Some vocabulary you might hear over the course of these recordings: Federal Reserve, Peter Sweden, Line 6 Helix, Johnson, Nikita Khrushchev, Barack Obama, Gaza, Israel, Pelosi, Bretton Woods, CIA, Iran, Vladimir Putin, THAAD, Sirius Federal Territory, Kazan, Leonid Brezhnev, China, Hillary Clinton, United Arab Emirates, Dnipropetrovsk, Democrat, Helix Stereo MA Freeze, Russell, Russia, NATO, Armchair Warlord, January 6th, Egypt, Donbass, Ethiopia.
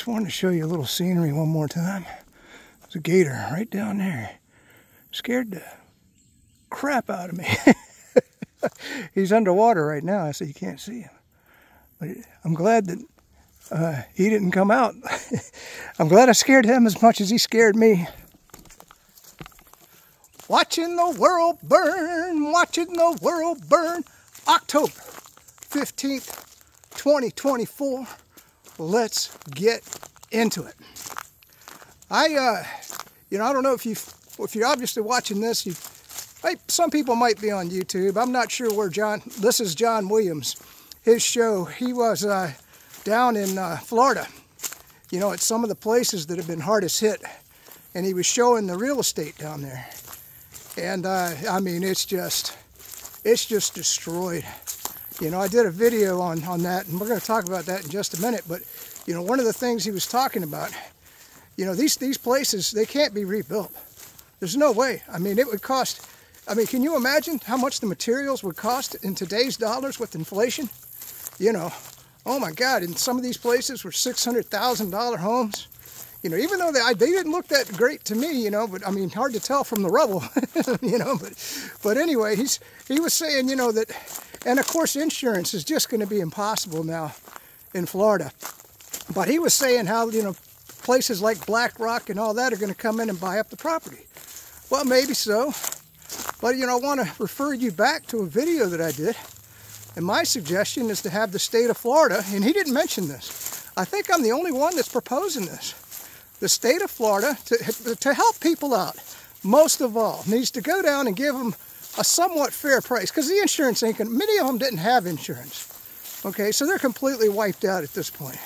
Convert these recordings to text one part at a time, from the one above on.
Just wanted to show you a little scenery one more time. There's a gator right down there. Scared the crap out of me. He's underwater right now, so you can't see him. But I'm glad that he didn't come out. I'm glad I scared him as much as he scared me. Watching the world burn, watching the world burn. October 15th, 2024. Let's get into it. I don't know if you're obviously watching this. Some people might be on YouTube. I'm not sure where this is John Williams, his show. He was down in Florida, you know, at some of the places that have been hardest hit, and he was showing the real estate down there. And I mean, it's just destroyed. You know, I did a video on that, and we're going to talk about that in just a minute. But, you know, one of the things he was talking about, you know, these places, they can't be rebuilt. There's no way. I mean, it would cost, I mean, can you imagine how much the materials would cost in today's dollars with inflation? You know, oh my God, and some of these places were $600,000 homes. You know, even though they didn't look that great to me, you know, but I mean, hard to tell from the rubble, you know. But anyway, he was saying, you know, that, and of course, insurance is just going to be impossible now in Florida. But he was saying how, you know, places like BlackRock and all that are going to come in and buy up the property. Well, maybe so. But, you know, I want to refer you back to a video that I did. And my suggestion is to have the state of Florida, and he didn't mention this. I think I'm the only one that's proposing this. The state of Florida, to help people out, most of all, needs to go down and give them a somewhat fair price, because the insurance ain't gonna, many of them didn't have insurance. Okay, so they're completely wiped out at this point.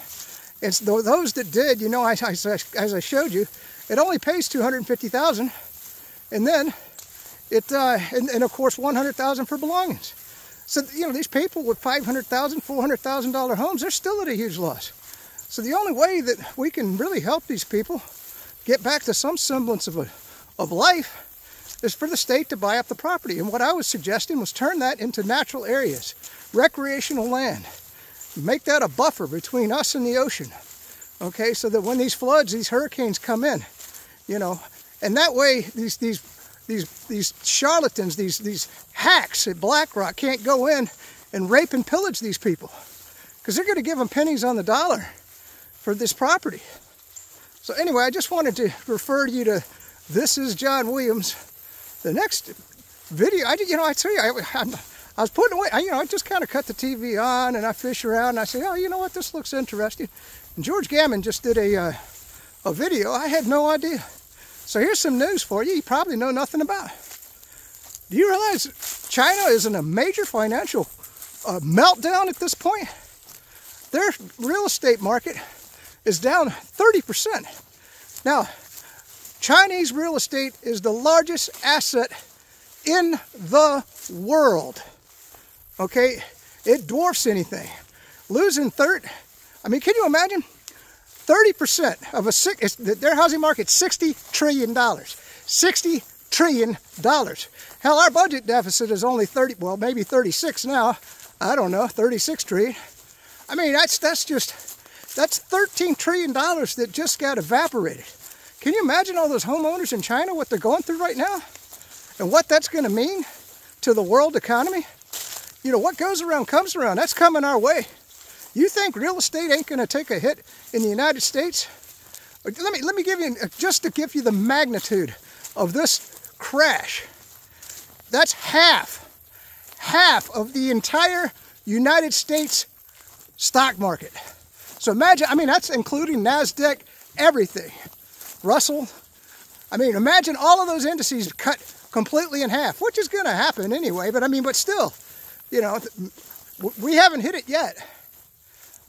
And so those that did, you know, as I showed you, it only pays $250,000, and then it, and of course, $100,000 for belongings. So, you know, these people with $500,000, $400,000 homes, they're still at a huge loss. So the only way that we can really help these people get back to some semblance of life is for the state to buy up the property. And what I was suggesting was turn that into natural areas, recreational land. Make that a buffer between us and the ocean, okay? So that when these floods, these hurricanes come in, you know, and that way these charlatans, these hacks at BlackRock can't go in and rape and pillage these people, because they're going to give them pennies on the dollar for this property. So anyway, I just wanted to refer you to This is John Williams. The next video, I was putting away, I just kind of cut the TV on and I fish around and I say, oh, you know what, this looks interesting. And George Gammon just did a video. I had no idea. So here's some news for you probably know nothing about. Do you realize China is in a major financial meltdown at this point? Their real estate market is down 30%. Now, Chinese real estate is the largest asset in the world. Okay, it dwarfs anything. Losing can you imagine? 30% of their housing market, $60 trillion. $60 trillion. Hell, our budget deficit is only 30. Well, maybe 36 now. I don't know. 36 trillion. I mean, that's $13 trillion that just got evaporated. Can you imagine all those homeowners in China, what they're going through right now? And what that's going to mean to the world economy? You know, what goes around comes around. That's coming our way. You think real estate ain't going to take a hit in the United States? Let me give you, just to give you the magnitude of this crash. That's half of the entire United States stock market. So imagine, I mean, that's including NASDAQ, everything. Russell, I mean, imagine all of those indices cut completely in half, which is going to happen anyway, but I mean, but still, you know, we haven't hit it yet.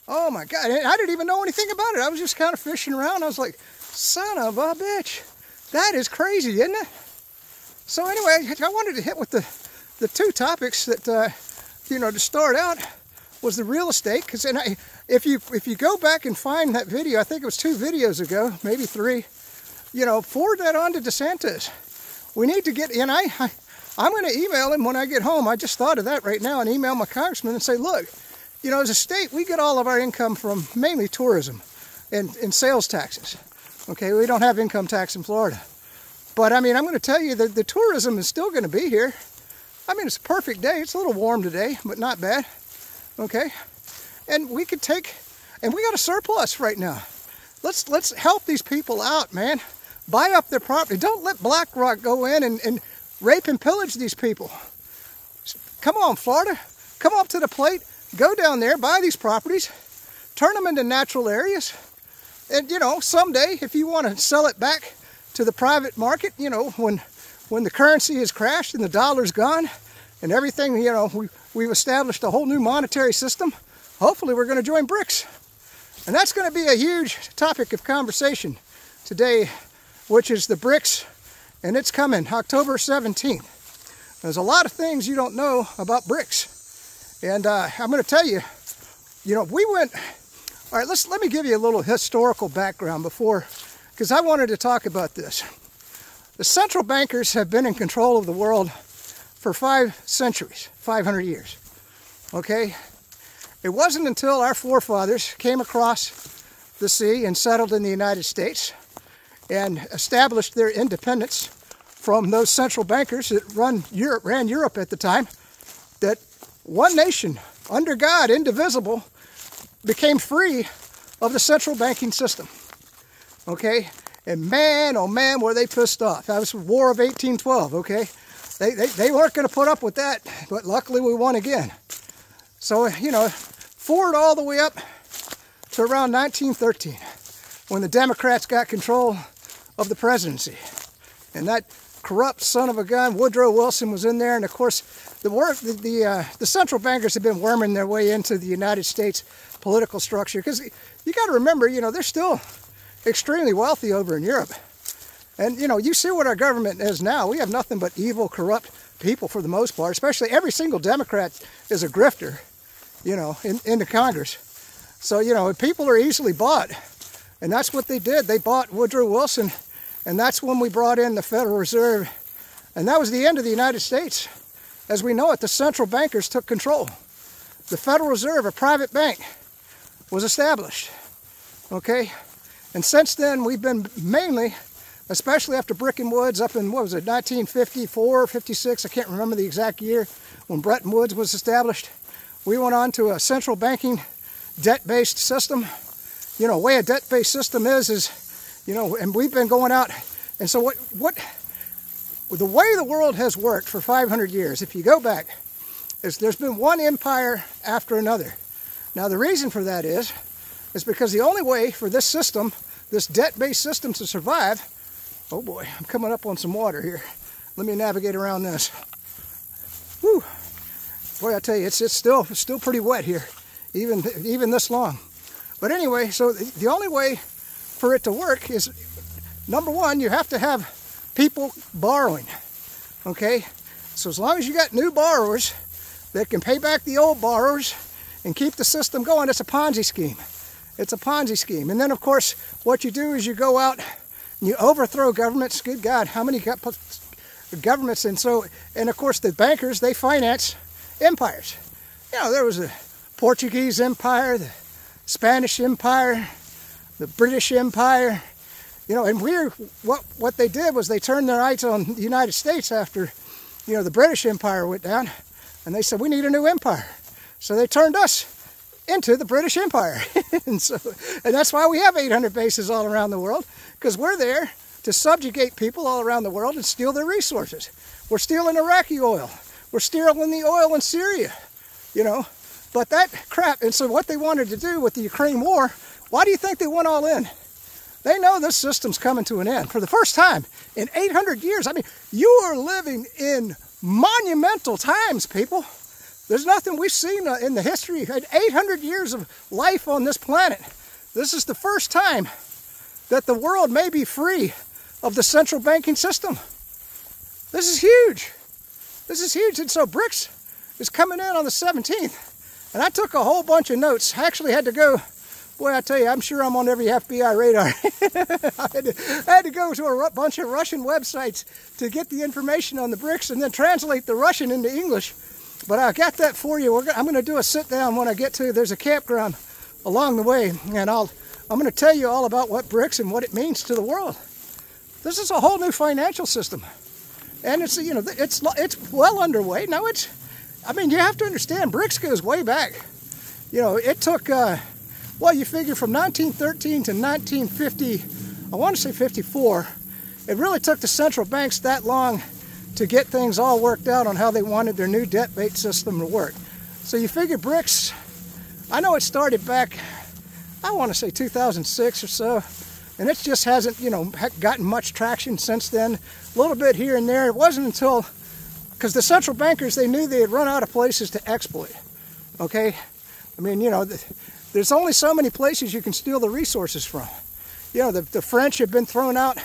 Oh my God, I didn't even know anything about it. I was just kind of fishing around. I was like, son of a bitch, that is crazy, isn't it? So anyway, I wanted to hit with the two topics that, you know, to start out. Was the real estate, because if you go back and find that video, I think it was 2 videos ago, maybe 3, you know, forward that on to DeSantis. We need to get, and I'm going to email him when I get home. I just thought of that right now and email my congressman and say, look, you know, as a state, we get all of our income from mainly tourism. in sales taxes. Okay, we don't have income tax in Florida. But I mean, I'm going to tell you that the tourism is still going to be here. I mean, it's a perfect day. It's a little warm today, but not bad. Okay, and we could take, and we got a surplus right now. Let's help these people out, man. Buy up their property. Don't let BlackRock go in and rape and pillage these people. Come on, Florida. Come up to the plate. Go down there, buy these properties, turn them into natural areas. And, you know, someday, if you want to sell it back to the private market, you know, when the currency has crashed and the dollar's gone and everything, you know, we've established a whole new monetary system. Hopefully, we're going to join BRICS. And that's going to be a huge topic of conversation today, which is the BRICS, and it's coming October 17th. There's a lot of things you don't know about BRICS. And I'm going to tell you, you know, we went... All right, let me give you a little historical background before, because I wanted to talk about this. The central bankers have been in control of the world for 5 centuries, 500 years, okay? It wasn't until our forefathers came across the sea and settled in the United States and established their independence from those central bankers that ran Europe at the time, that one nation, under God, indivisible, became free of the central banking system, okay? And man, oh man, were they pissed off. That was the War of 1812, okay? They weren't gonna put up with that, but luckily we won again. So, you know, forward all the way up to around 1913, when the Democrats got control of the presidency. And that corrupt son of a gun, Woodrow Wilson, was in there, and of course, the central bankers have been worming their way into the United States political structure, because you got to remember, you know, they're still extremely wealthy over in Europe. And, you know, you see what our government is now. We have nothing but evil, corrupt people for the most part, especially every single Democrat is a grifter, you know, in the Congress. So, you know, people are easily bought, and that's what they did. They bought Woodrow Wilson, and that's when we brought in the Federal Reserve, and that was the end of the United States. As we know it, the central bankers took control. The Federal Reserve, a private bank, was established, okay? And since then, we've been mainly, especially after Bretton Woods up in, what was it, 1954 or 56, I can't remember the exact year when Bretton Woods was established. We went on to a central banking debt-based system. You know, the way a debt-based system is, you know, and we've been going out. And so the way the world has worked for 500 years, if you go back, is there's been one empire after another. Now, the reason for that is because the only way for this system, this debt-based system, to survive... Oh, boy, I'm coming up on some water here. Let me navigate around this. Whew. Boy, I tell you, it's still pretty wet here, even this long. But anyway, so the only way for it to work is, number one, you have to have people borrowing, okay? So as long as you got new borrowers that can pay back the old borrowers and keep the system going, it's a Ponzi scheme. It's a Ponzi scheme. And then, of course, what you do is you go out and you overthrow governments. Good God, how many governments? And of course, the bankers, they finance empires. You know, there was the Portuguese Empire, the Spanish Empire, the British Empire. You know, and what they did was they turned their eyes on the United States after, you know, the British Empire went down, and they said, we need a new empire. So they turned us into the British Empire. and that's why we have 800 bases all around the world, because we're there to subjugate people all around the world and steal their resources. We're stealing Iraqi oil. We're stealing the oil in Syria, you know. But that crap, and so what they wanted to do with the Ukraine war, why do you think they went all in? They know this system's coming to an end for the first time in 800 years. I mean, you are living in monumental times, people. There's nothing we've seen in the history. 800 years of life on this planet. This is the first time that the world may be free of the central banking system. This is huge. This is huge. And so BRICS is coming in on the 17th. And I took a whole bunch of notes. I actually had to go... Boy, I tell you, I'm sure I'm on every FBI radar. I had to go to a bunch of Russian websites to get the information on the BRICS and then translate the Russian into English. But I got that for you. I'm going to do a sit down when I get to... There's a campground along the way, and I'll I'm going to tell you all about what BRICS and what it means to the world. This is a whole new financial system, and it's, you know, it's well underway now. It's, I mean, you have to understand, BRICS goes way back. You know, it took well, you figure from 1913 to 1950, I want to say 54. It really took the central banks that long to get things all worked out on how they wanted their new debt-based system to work. So you figure BRICS, I know it started back, I want to say 2006 or so, and it just hasn't, you know, gotten much traction since then. A little bit here and there. It wasn't until, because the central bankers, they knew they had run out of places to exploit. Okay? I mean, you know, there's only so many places you can steal the resources from. You know, the French have been thrown out.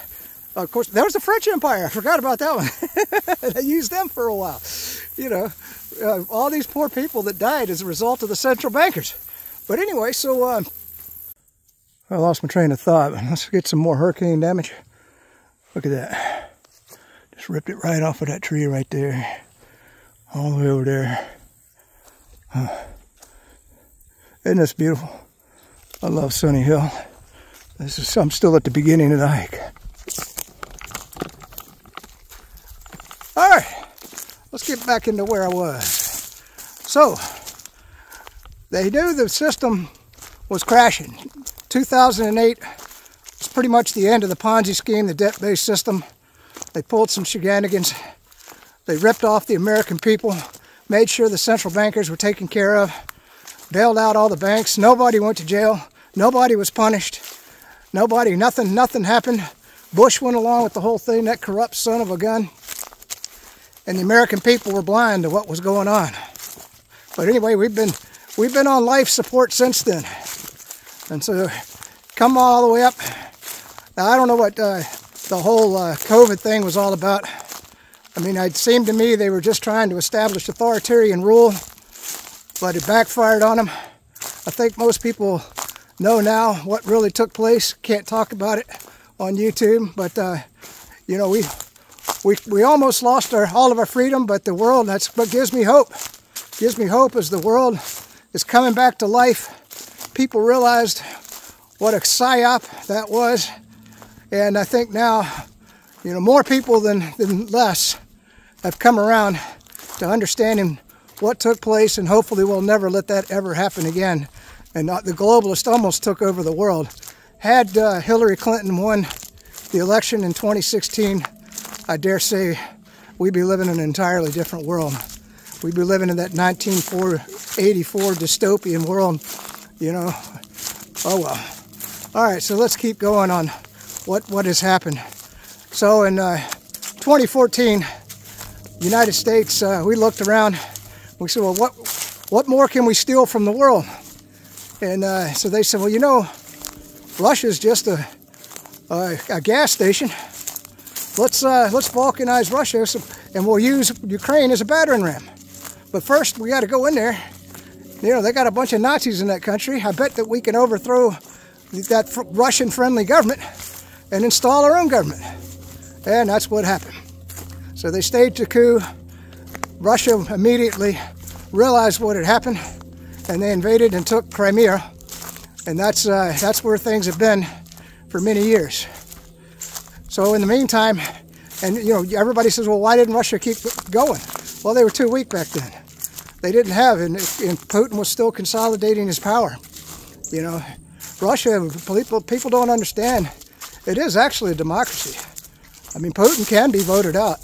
Of course, there was the French Empire. I forgot about that one. They used them for a while. You know, all these poor people that died as a result of the central bankers. But anyway, so I lost my train of thought. Let's get some more hurricane damage. Look at that. Just ripped it right off of that tree right there. All the way over there. Isn't this beautiful? I love Sunny Hill. I'm still at the beginning of the hike. All right, let's get back into where I was. So, they knew the system was crashing. 2008 was pretty much the end of the Ponzi scheme, the debt-based system. They pulled some shenanigans. They ripped off the American people, made sure the central bankers were taken care of, bailed out all the banks. Nobody went to jail. Nobody was punished. Nobody, nothing happened. Bush went along with the whole thing, that corrupt son of a gun. And the American people were blind to what was going on. But anyway, we've been on life support since then. And so, come all the way up. Now, I don't know what the whole COVID thing was all about. I mean, it seemed to me they were just trying to establish authoritarian rule, but it backfired on them. I think most people know now what really took place. Can't talk about it on YouTube, but you know, we almost lost all of our freedom, but the world, that's what gives me hope. Gives me hope as the world is coming back to life. People realized what a psyop that was. And I think now, you know, more people than less have come around to understanding what took place, and hopefully we'll never let that ever happen again. And the globalists almost took over the world. Had Hillary Clinton won the election in 2016, I dare say we'd be living in an entirely different world. We'd be living in that 1984 dystopian world, you know. Oh, well. All right, so let's keep going on what has happened. So in 2014, United States, we looked around. We said, well, what more can we steal from the world? And so they said, well, you know, Russia's just a gas station. Let's Balkanize Russia, and we'll use Ukraine as a battering ram. But first, we got to go in there. You know, they got a bunch of Nazis in that country. I bet that we can overthrow that Russian-friendly government and install our own government. And that's what happened. So they staged a coup. Russia immediately realized what had happened, and they invaded and took Crimea. And that's where things have been for many years. So in the meantime, and you know, everybody says, well, why didn't Russia keep going? Well, they were too weak back then. They didn't have, and Putin was still consolidating his power. You know, Russia, people don't understand, it is actually a democracy. I mean, Putin can be voted out.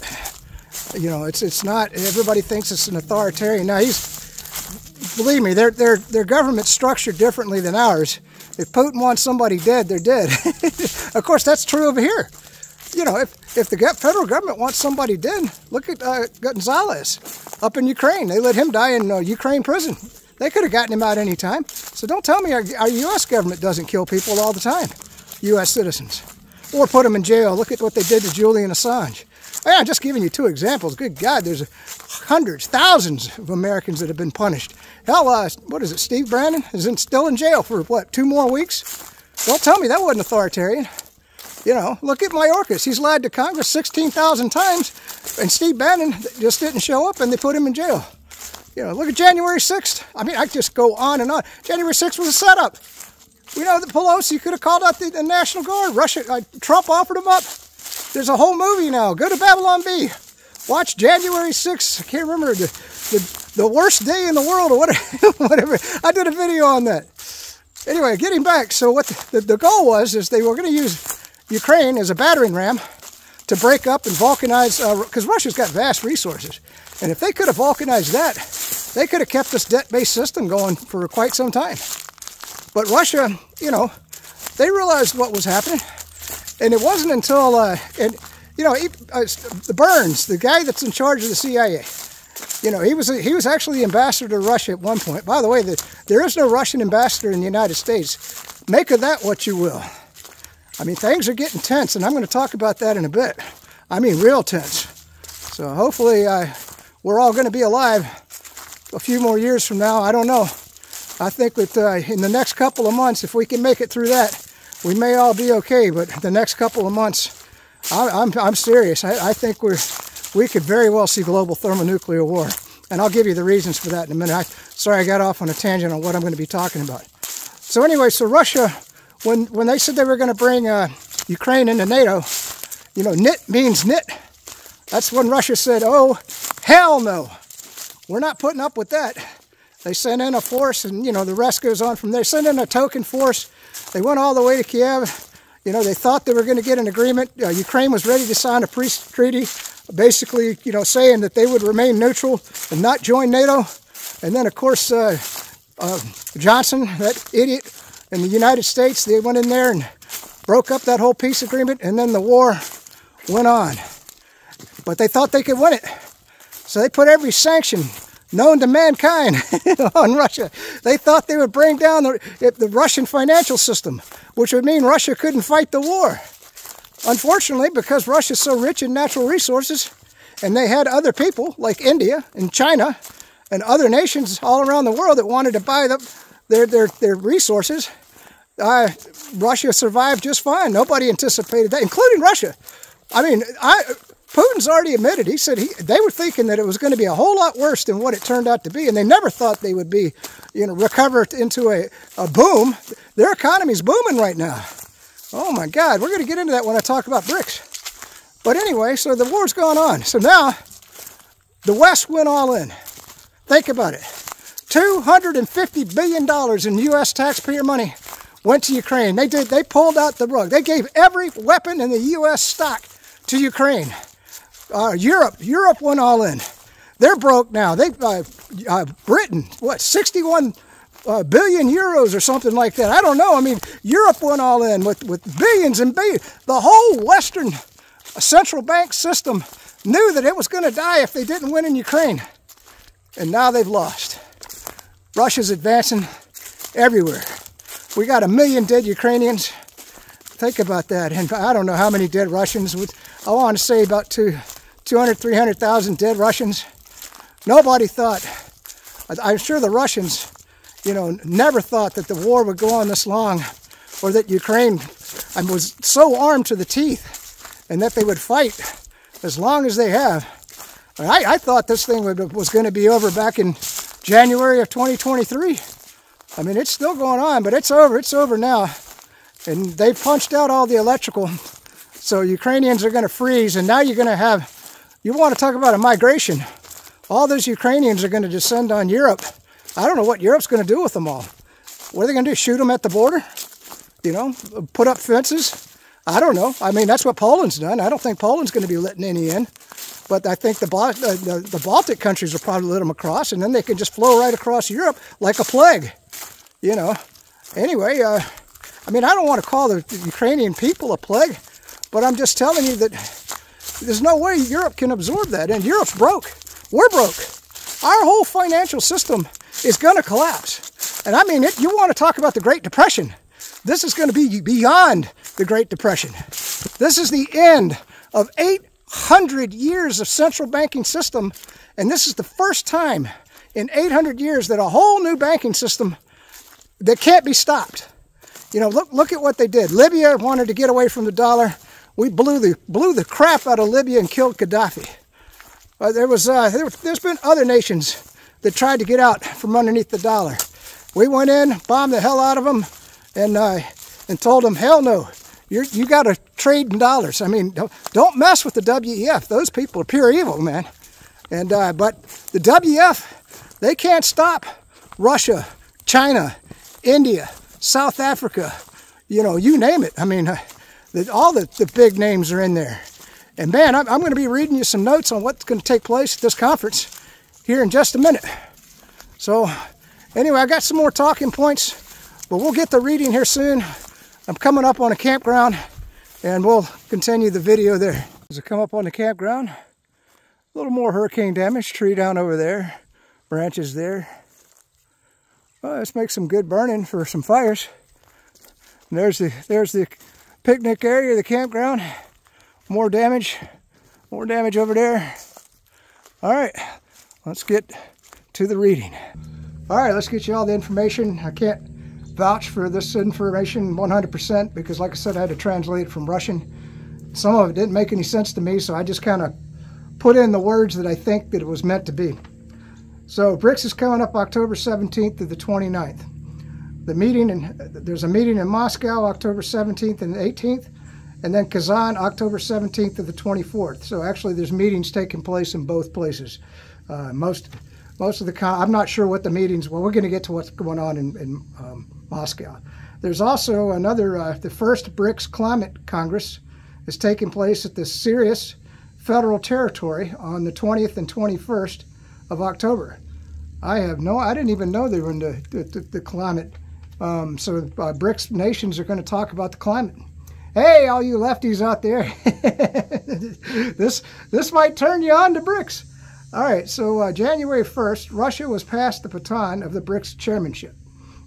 You know, it's not, everybody thinks it's an authoritarian. Now he's, believe me, their government's structured differently than ours. If Putin wants somebody dead, they're dead. Of course, that's true over here. You know, if the federal government wants somebody dead, look at Gonzalez up in Ukraine. They let him die in Ukraine prison. They could have gotten him out any time. So don't tell me our U.S. government doesn't kill people all the time, U.S. citizens, or put them in jail. Look at what they did to Julian Assange. I'm just giving you two examples. Good God, there's hundreds, thousands of Americans that have been punished. Hell, what is it, Steve Bannon is still in jail for, what, 2 more weeks? Don't tell me that wasn't authoritarian. You know, look at Mayorkas. He's lied to Congress 16,000 times, and Steve Bannon just didn't show up, and they put him in jail. You know, look at January 6th. I mean, I could just go on and on. January 6th was a setup. You know, the Pelosi could have called out the National Guard. Russia, Trump offered them up. There's a whole movie now. Go to Babylon B. Watch January 6th. I can't remember. The worst day in the world or whatever. Whatever. I did a video on that. Anyway, getting back. So what the goal was is they were going to use Ukraine as a battering ram to break up and Balkanize, because Russia's got vast resources. And if they could have Balkanized that, they could have kept this debt-based system going for quite some time. But Russia, you know, they realized what was happening. And it wasn't until, you know, Burns, the guy that's in charge of the CIA, you know, he was actually the ambassador to Russia at one point. By the way, there is no Russian ambassador in the United States. Make of that what you will. I mean, things are getting tense, and I'm going to talk about that in a bit. I mean, real tense. So hopefully we're all going to be alive a few more years from now. I don't know. I think that in the next couple of months, if we can make it through that, we may all be okay. But the next couple of months, I'm serious. I think we could very well see global thermonuclear war. And I'll give you the reasons for that in a minute. Sorry, I got off on a tangent on what I'm going to be talking about. So anyway, so Russia, when they said they were going to bring Ukraine into NATO, you know, nit means nit. That's when Russia said, oh, hell no. We're not putting up with that. They sent in a force, and, you know, the rest goes on from there. They sent in a token force. They went all the way to Kiev. You know, they thought they were going to get an agreement. Ukraine was ready to sign a peace treaty, basically, you know, saying that they would remain neutral and not join NATO. And then, of course, Johnson, that idiot, in the United States, they went in there and broke up that whole peace agreement, and then the war went on. But they thought they could win it. So they put every sanction known to mankind on Russia. They thought they would bring down the Russian financial system, which would mean Russia couldn't fight the war. Unfortunately, because Russia's so rich in natural resources, and they had other people like India and China and other nations all around the world that wanted to buy them, their resources, Russia survived just fine. Nobody anticipated that, including Russia. I mean, Putin's already admitted. He said they were thinking that it was going to be a whole lot worse than what it turned out to be, and they never thought they would be, you know, recovered into a boom. Their economy's booming right now. Oh, my God. We're going to get into that when I talk about BRICS. But anyway, so the war's gone on. So now the West went all in. Think about it. $250 billion in U.S. taxpayer money went to Ukraine. They pulled out the rug. They gave every weapon in the U.S. stock to Ukraine. Europe went all in. They're broke now. Britain, what, 61 billion euros or something like that. I don't know. I mean, Europe went all in with billions and billions. The whole Western central bank system knew that it was going to die if they didn't win in Ukraine. And now they've lost. Russia's advancing everywhere. We got 1 million dead Ukrainians. Think about that. And I don't know how many dead Russians. I want to say about 300,000 dead Russians. Nobody thought, I'm sure the Russians, you know, never thought that the war would go on this long, or that Ukraine was so armed to the teeth and that they would fight as long as they have. I thought this thing was going to be over back in January of 2023. I mean, it's still going on, but it's over. It's over now. And they punched out all the electrical. So Ukrainians are going to freeze. And now you're going to have, you want to talk about a migration. All those Ukrainians are going to descend on Europe. I don't know what Europe's going to do with them all. What are they going to do? Shoot them at the border? You know, put up fences? I don't know. I mean, that's what Poland's done. I don't think Poland's going to be letting any in. But I think the Baltic countries will probably let them across, and then they can just flow right across Europe like a plague, you know. Anyway, I mean, I don't want to call the Ukrainian people a plague, but I'm just telling you that there's no way Europe can absorb that, and Europe's broke. We're broke. Our whole financial system is going to collapse. And I mean, you want to talk about the Great Depression. This is going to be beyond the Great Depression. This is the end of 800 years of central banking system, and this is the first time in 800 years that a whole new banking system that can't be stopped. You know, look at what they did. Libya wanted to get away from the dollar. We blew the crap out of Libya and killed Gaddafi. There's been other nations that tried to get out from underneath the dollar. We went in, bombed the hell out of them, and told them, hell no, you got to trade in dollars. I mean, don't mess with the WEF. Those people are pure evil, man. And but the WEF, they can't stop Russia, China, India, South Africa, you know, you name it. I mean, all the big names are in there. And man, I'm going to be reading you some notes on what's going to take place at this conference here in just a minute. So anyway, I got some more talking points, but we'll get the reading here soon. I'm coming up on a campground and we'll continue the video there. As I come up on the campground, a little more hurricane damage, tree down over there, branches there. Well, let's make some good burning for some fires. And there's the picnic area, the campground. More damage over there. All right, let's get to the reading. All right, let's get you all the information. I can't vouch for this information 100% because, like I said, I had to translate it from Russian. Some of it didn't make any sense to me, so I just kind of put in the words that I think that it was meant to be. So BRICS is coming up October 17th through the 29th. There's a meeting in Moscow October 17th and 18th, and then Kazan October 17th through the 24th. So actually, there's meetings taking place in both places. Most of the I'm not sure what the meetings. Well, we're going to get to what's going on in Moscow. There's also another. The first BRICS Climate Congress is taking place at the Sirius Federal Territory on the 20th and 21st of October. I didn't even know they were in the climate. So BRICS nations are going to talk about the climate. Hey, all you lefties out there, this might turn you on to BRICS. All right, so January 1st, Russia was passed the baton of the BRICS chairmanship.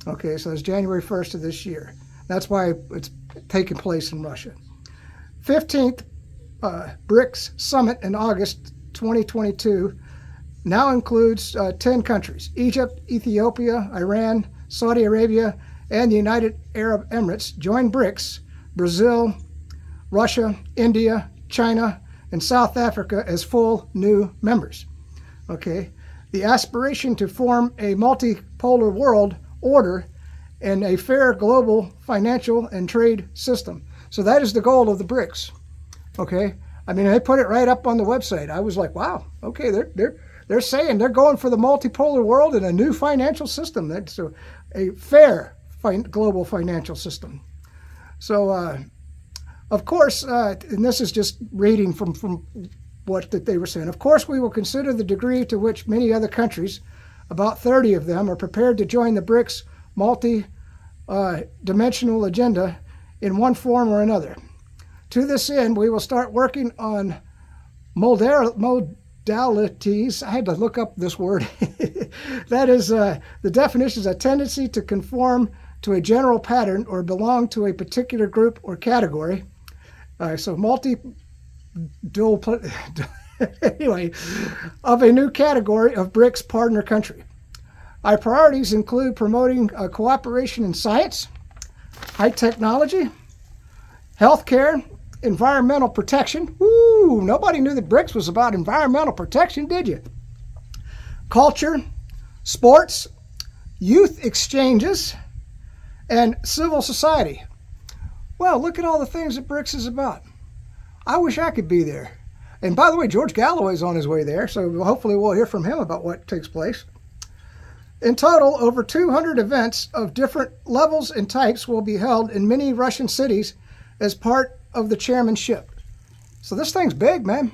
Okay, so it's January 1st of this year. That's why it's taking place in Russia. 15th BRICS summit in August 2022 now includes 10 countries, Egypt, Ethiopia, Iran, Saudi Arabia, and the United Arab Emirates join BRICS, Brazil, Russia, India, China, and South Africa as full new members. Okay, the aspiration to form a multipolar world order and a fair global financial and trade system. So that is the goal of the BRICS. Okay, I mean, they put it right up on the website. I was like, wow, okay, they're saying they're going for the multipolar world and a new financial system. That's a fair global financial system. So, of course, and this is just reading from what that they were saying, of course, we will consider the degree to which many other countries, about 30 of them, are prepared to join the BRICS multi-dimensional agenda in one form or another. To this end, we will start working on modalities. I had to look up this word. That is, the definition is a tendency to conform to a general pattern or belong to a particular group or category. So anyway, of a new category of BRICS partner country. Our priorities include promoting cooperation in science, high technology, healthcare, environmental protection. Woo, nobody knew that BRICS was about environmental protection, did you? Culture, sports, youth exchanges, and civil society. Well, look at all the things that BRICS is about. I wish I could be there. And by the way, George Galloway's on his way there, so hopefully we'll hear from him about what takes place. In total, over 200 events of different levels and types will be held in many Russian cities as part of the chairmanship. So this thing's big, man.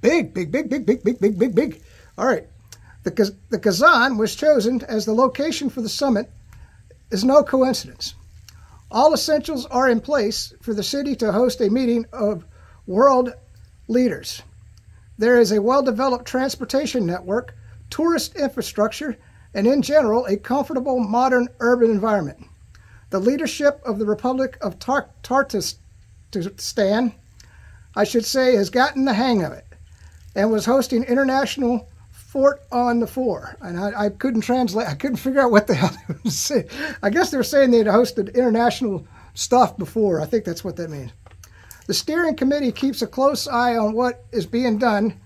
Big, big, big, big, big, big, big, big, big. All right. The Kazan was chosen as the location for the summit is no coincidence. All essentials are in place for the city to host a meeting of world leaders. There is a well-developed transportation network, tourist infrastructure, and in general, a comfortable modern urban environment. The leadership of the Republic of Tartarstan, I should say, has gotten the hang of it and was hosting international Fort on the Four, and I couldn't translate. I couldn't figure out what the hell they were saying. I guess they were saying they'd hosted international stuff before. I think that's what that means. The steering committee keeps a close eye on what is being done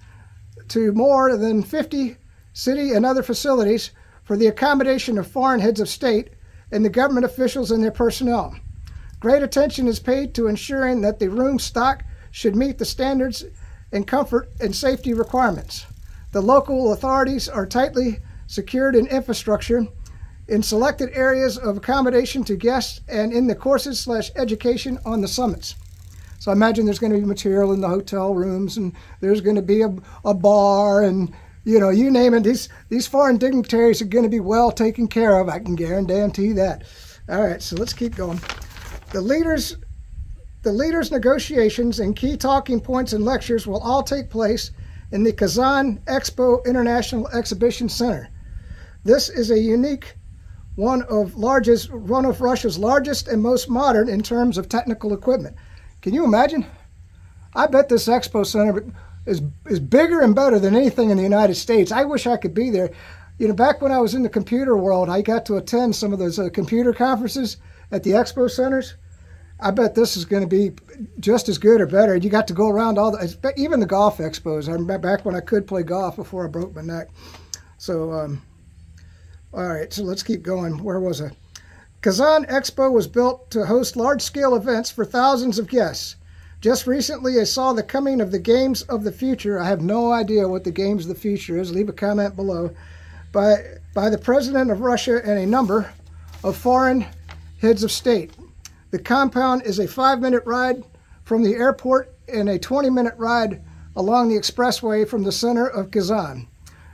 to more than 50 city and other facilities for the accommodation of foreign heads of state and the government officials and their personnel. Great attention is paid to ensuring that the room stock should meet the standards and comfort and safety requirements. The local authorities are tightly secured in infrastructure in selected areas of accommodation to guests and in the courses/education on the summits. So I imagine there's going to be material in the hotel rooms, and there's going to be a bar, and you know, you name it. These foreign dignitaries are going to be well taken care of. I can guarantee that. All right, so let's keep going. The leaders' negotiations and key talking points and lectures will all take place in the Kazan Expo International Exhibition Center. This is a unique one of Russia's largest and most modern in terms of technical equipment. Can you imagine? I bet this expo center is bigger and better than anything in the United States. I wish I could be there. You know, back when I was in the computer world, I got to attend some of those computer conferences at the expo centers. I bet this is going to be just as good or better. You got to go around all the, even the golf expos. I remember back when I could play golf before I broke my neck. So, all right, so let's keep going. Where was I? Kazan Expo was built to host large-scale events for thousands of guests. Just recently, I saw the coming of the Games of the Future. I have no idea what the Games of the Future is. Leave a comment below. By the President of Russia and a number of foreign heads of state. The compound is a 5-minute ride from the airport and a 20-minute ride along the expressway from the center of Kazan.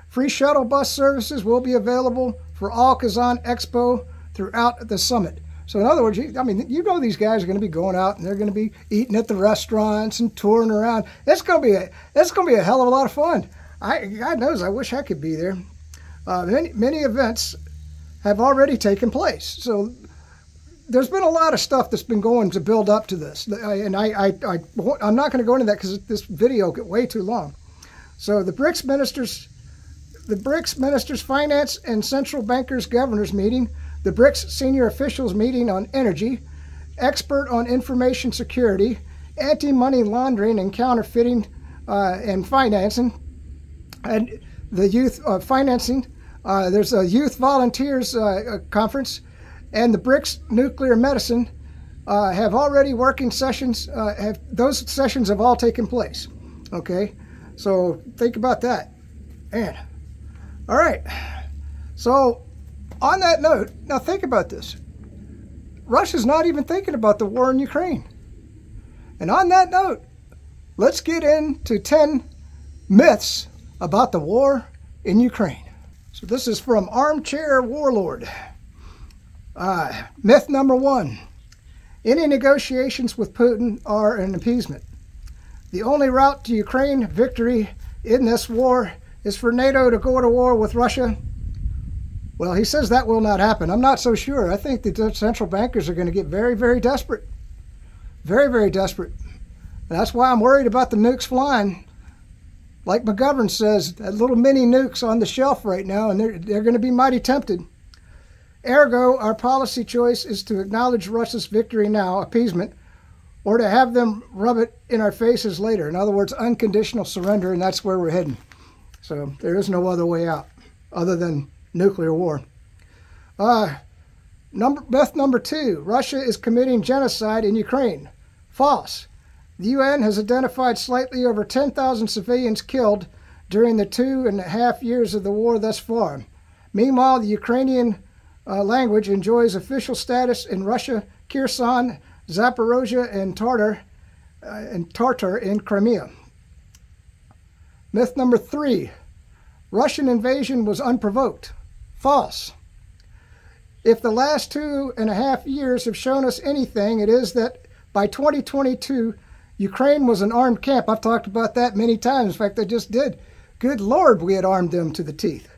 Free shuttle bus services will be available for all Kazan Expo throughout the summit. So in other words, I mean, you know these guys are going to be going out and they're going to be eating at the restaurants and touring around. It's going to be a hell of a lot of fun. God knows, I wish I could be there. Many events have already taken place. So there's been a lot of stuff that's been going to build up to this. And I'm not going to go into that because this video will get way too long. So the BRICS ministers finance and central bankers governors meeting, the BRICS senior officials meeting on energy, expert on information security, anti-money laundering and counterfeiting and financing, and the youth financing. There's a youth volunteers conference, and the BRICS nuclear medicine have already working sessions. Those sessions have all taken place. Okay, so think about that, and. All right, so on that note, now think about this. Russia's not even thinking about the war in Ukraine. And on that note, let's get into 10 myths about the war in Ukraine. So this is from Armchair Warlord. Myth number 1, any negotiations with Putin are an appeasement. The only route to Ukraine victory in this war is for NATO to go to war with Russia. Well, he says that will not happen. I'm not so sure. I think the central bankers are going to get very, very desperate. Very, very desperate. And that's why I'm worried about the nukes flying. Like McGovern says, that little mini nukes on the shelf right now, and they're going to be mighty tempted. Ergo, our policy choice is to acknowledge Russia's victory now, appeasement, or to have them rub it in our faces later. In other words, unconditional surrender, and that's where we're heading. So there is no other way out other than nuclear war. Myth number 2, Russia is committing genocide in Ukraine. False. The UN has identified slightly over 10,000 civilians killed during the 2.5 years of the war thus far. Meanwhile, the Ukrainian language enjoys official status in Russia, Kherson, Zaporozhye, and Tatar in Crimea. Myth number 3, Russian invasion was unprovoked. False. If the last 2.5 years have shown us anything, it is that by 2022, Ukraine was an armed camp. I've talked about that many times. In fact, I just did. Good Lord, we had armed them to the teeth.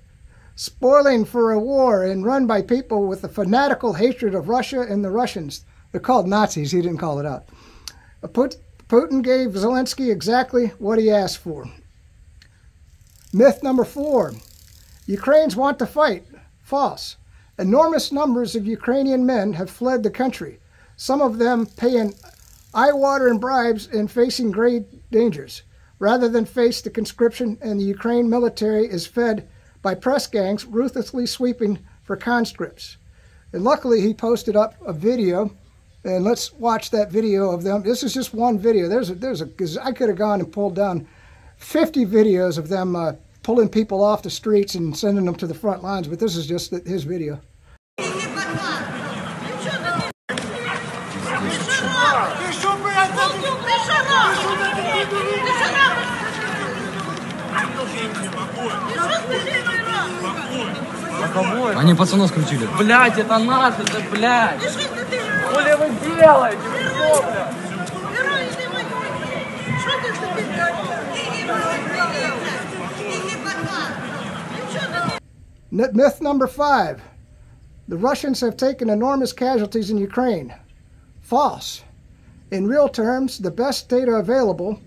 Spoiling for a war and run by people with a fanatical hatred of Russia and the Russians. They're called Nazis. He didn't call it out. Putin gave Zelensky exactly what he asked for. Myth number 4, Ukrainians want to fight. False. Enormous numbers of Ukrainian men have fled the country, some of them paying eye-water and bribes and facing grave dangers, rather than face the conscription, and the Ukraine military is fed by press gangs ruthlessly sweeping for conscripts. And luckily, he posted up a video, and let's watch that video of them. This is just one video. Because I could have gone and pulled down 50 videos of them pulling people off the streets and sending them to the front lines, but this is just his video. Они пацанов скрутили. Блядь, это нас, это блядь. Хули вы делаете, вы что, блядь? Myth number 5. The Russians have taken enormous casualties in Ukraine. False. In real terms, the best data available,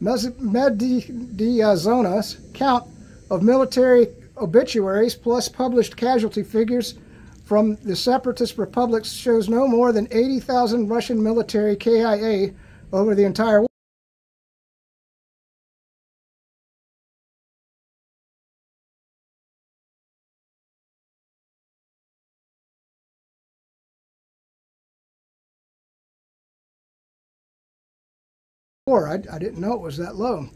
Mediazona's count of military obituaries plus published casualty figures from the separatist republics shows no more than 80,000 Russian military KIA over the entire war. I didn't know it was that low.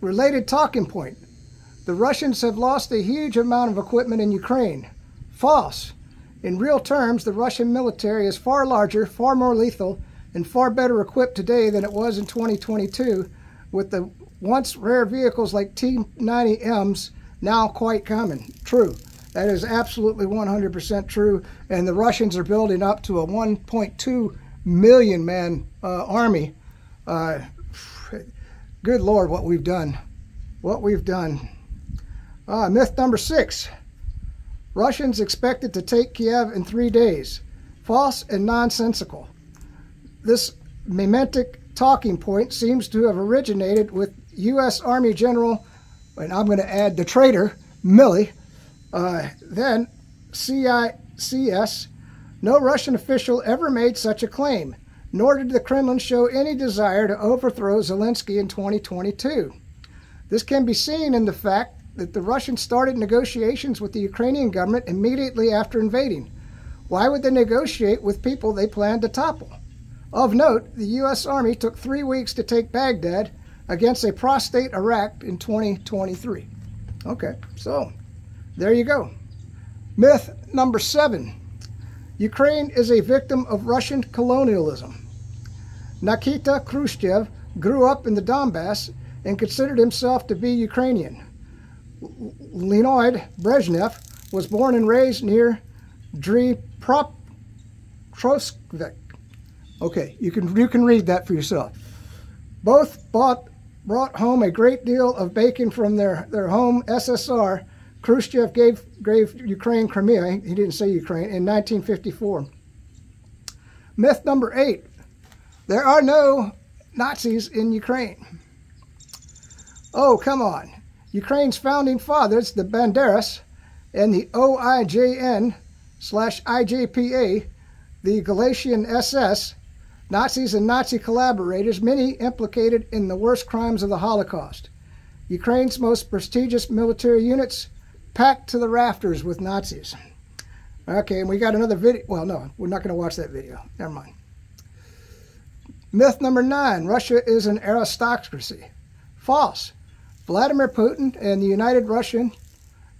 Related talking point. The Russians have lost a huge amount of equipment in Ukraine. False. In real terms, the Russian military is far larger, far more lethal, and far better equipped today than it was in 2022, with the once rare vehicles like T-90Ms now quite common. True. That is absolutely 100% true, and the Russians are building up to a 1.2 million man army. Good Lord, what we've done. What we've done. Myth number 6. Russians expected to take Kiev in 3 days. False and nonsensical. This memetic talking point seems to have originated with U.S. Army General, and I'm going to add the traitor, Milley, then CICS. No Russian official ever made such a claim, nor did the Kremlin show any desire to overthrow Zelensky in 2022. This can be seen in the fact that the Russians started negotiations with the Ukrainian government immediately after invading. Why would they negotiate with people they planned to topple? Of note, the U.S. Army took 3 weeks to take Baghdad against a prostate Iraq in 2023. Okay, so there you go. Myth number 7. Ukraine is a victim of Russian colonialism. Nikita Khrushchev grew up in the Donbass and considered himself to be Ukrainian. Leonid Brezhnev was born and raised near Dnipropetrovsk. Okay, you can read that for yourself. Both brought home a great deal of bacon from their home SSR. Khrushchev gave Ukraine Crimea, he didn't say Ukraine, in 1954. Myth number 8, there are no Nazis in Ukraine. Oh, come on. Ukraine's founding fathers, the Banderas, and the OIJN/IJPA, the Galatian SS, Nazis and Nazi collaborators, many implicated in the worst crimes of the Holocaust. Ukraine's most prestigious military units, packed to the rafters with Nazis. Okay, and we got another video. Well, no, we're not going to watch that video. Never mind. Myth number 9, Russia is an aristocracy. False. Vladimir Putin and the United Russian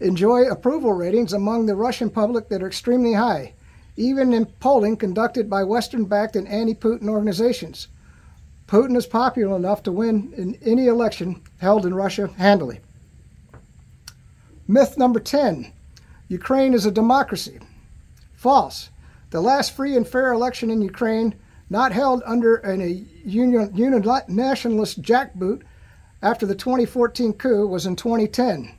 enjoy approval ratings among the Russian public that are extremely high, even in polling conducted by Western-backed and anti-Putin organizations. Putin is popular enough to win in any election held in Russia handily. Myth number 10, Ukraine is a democracy. False. The last free and fair election in Ukraine, not held under a nationalist jackboot after the 2014 coup, was in 2010.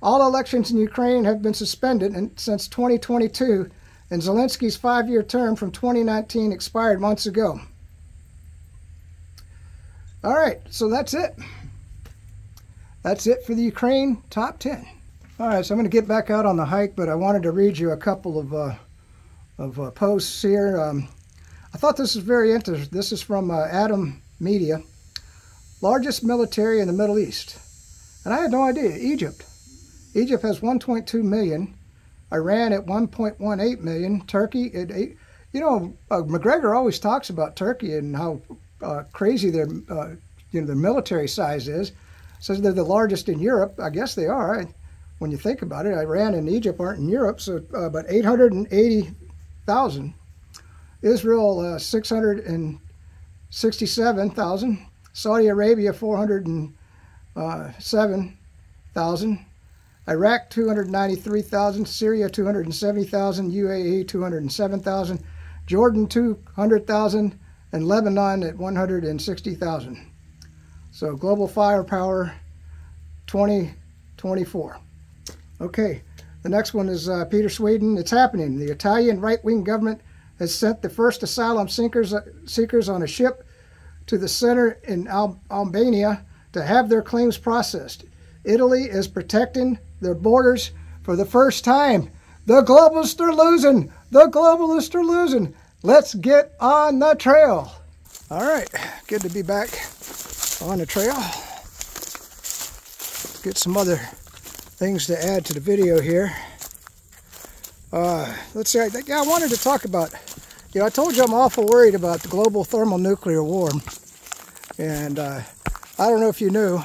All elections in Ukraine have been suspended since 2022, and Zelensky's 5-year term from 2019 expired months ago. All right, so that's it. That's it for the Ukraine Top 10. All right, so I'm going to get back out on the hike, but I wanted to read you a couple of posts here. I thought this is very interesting. This is from Adam Media. Largest military in the Middle East. And I had no idea. Egypt. Egypt has 1.2 million, Iran at 1.18 million, Turkey at 8. You know, McGregor always talks about Turkey and how crazy their their military size is. Says they're the largest in Europe. I guess they are. When you think about it, Iran and Egypt aren't in Europe, so but 880,000. Israel 667,000. Saudi Arabia 407,000. Iraq 293,000, Syria 270,000, UAE 207,000, Jordan 200,000, and Lebanon at 160,000. So global firepower 2024. Okay, the next one is Peter Sweden. It's happening. The Italian right-wing government has sent the first asylum seekers on a ship to the center in Albania to have their claims processed. Italy is protecting their borders for the first time. The globalists are losing. The globalists are losing. Let's get on the trail. All right, good to be back on the trail. Get some other things to add to the video here. Let's see, I wanted to talk about, you know, I told you I'm awful worried about the global thermonuclear war. And I don't know if you knew,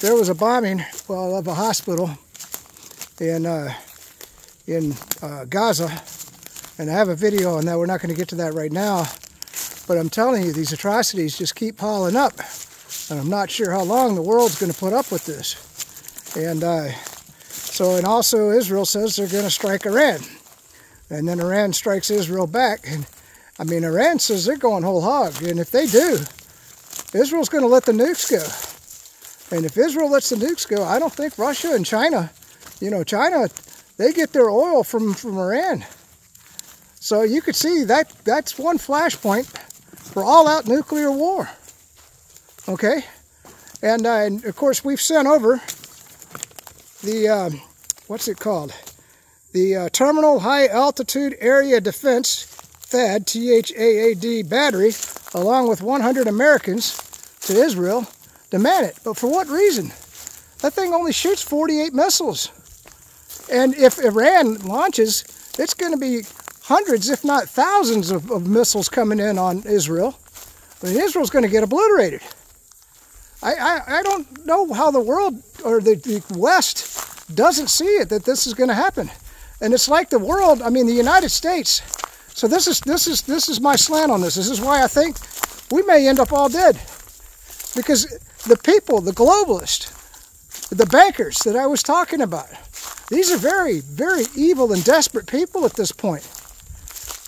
there was a bombing of a hospital in Gaza, and I have a video on that. We're not going to get to that right now, but I'm telling you, these atrocities just keep piling up, and I'm not sure how long the world's going to put up with this. And and also Israel says they're going to strike Iran, and then Iran strikes Israel back, and I mean Iran says they're going whole hog, and if they do, Israel's going to let the nukes go. And if Israel lets the nukes go, I don't think Russia and China, you know, China, they get their oil from Iran. So you could see that that's one flashpoint for all-out nuclear war. Okay? And of course, we've sent over the, what's it called? The Terminal High Altitude Area Defense, THAAD, T-H-A-A-D battery, along with 100 Americans to Israel. Demand it, but for what reason? That thing only shoots 48 missiles, and if Iran launches, it's going to be hundreds, if not thousands, of missiles coming in on Israel. I mean, Israel's going to get obliterated. I don't know how the world or the West doesn't see it that this is going to happen, and it's like the world. I mean, the United States. So this is my slant on this. This is why I think we may end up all dead, because the people, the globalists, the bankers that I was talking about, these are very, very evil and desperate people at this point.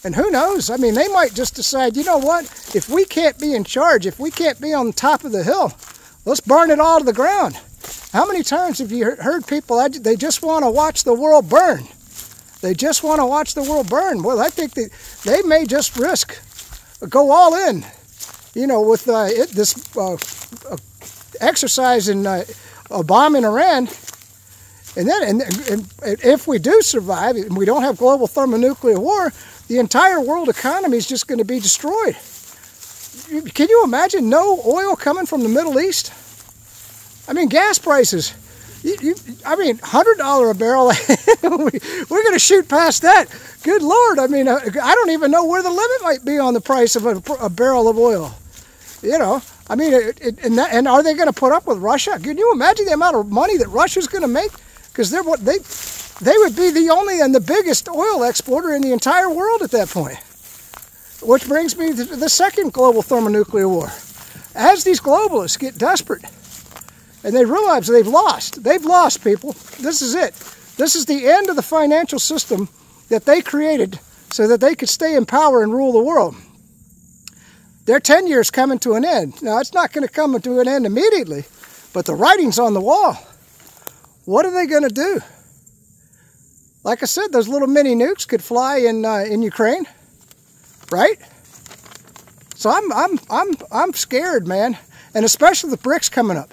And who knows? I mean, they might just decide, you know what? If we can't be in charge, if we can't be on the top of the hill, let's burn it all to the ground. How many times have you heard people, they just want to watch the world burn. They just want to watch the world burn. Well, I think they may just risk, go all in, you know, with exercise in bombing Iran, and then and if we do survive and we don't have global thermonuclear war, the entire world economy is just going to be destroyed. Can you imagine no oil coming from the Middle East? I mean, gas prices. I mean, $100 a barrel. We're going to shoot past that. Good Lord! I mean, I don't even know where the limit might be on the price of a barrel of oil. You know, I mean, and are they going to put up with Russia? Can you imagine the amount of money that Russia's going to make? Because they would be the only and the biggest oil exporter in the entire world at that point. Which brings me to the second global thermonuclear war. As these globalists get desperate, and they realize they've lost. They've lost, people. This is it. This is the end of the financial system that they created so that they could stay in power and rule the world. Their 10 years coming to an end. Now, it's not going to come to an end immediately, but the writing's on the wall. What are they going to do? Like I said, those little mini nukes could fly in Ukraine, right? So I'm scared, man, and especially the BRICS coming up.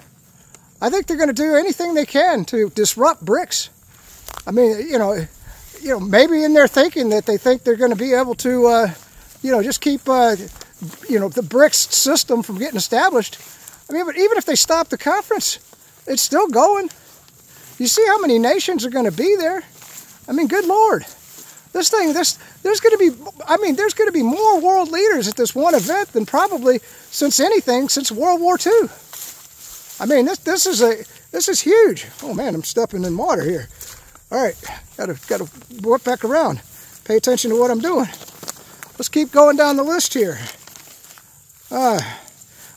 I think they're going to do anything they can to disrupt BRICS. I mean, you know, maybe in their thinking that they think they're going to be able to, just keep. The BRICS system from getting established. I mean, but even if they stop the conference, it's still going. You see how many nations are going to be there? I mean, good Lord. This thing, there's going to be, I mean, there's going to be more world leaders at this one event than probably since anything, since World War II. I mean, this is huge. Oh man, I'm stepping in water here. All right, gotta whip back around. Pay attention to what I'm doing. Let's keep going down the list here. Oh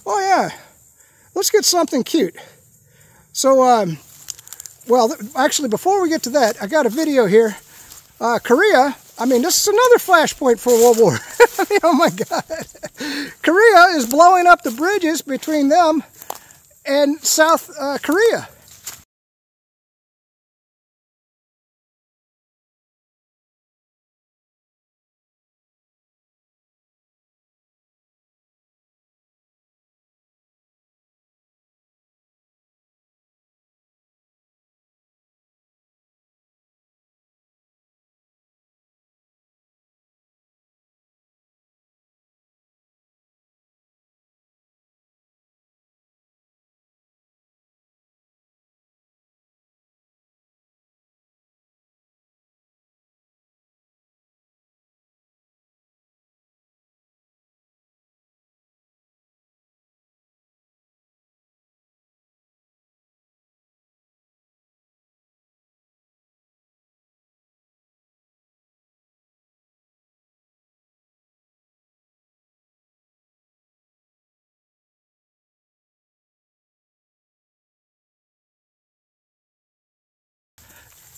yeah, let's get something cute. So, well, actually, before we get to that, I got a video here. Korea, I mean, this is another flashpoint for a world war. I mean, oh my God. Korea is blowing up the bridges between them and South Korea.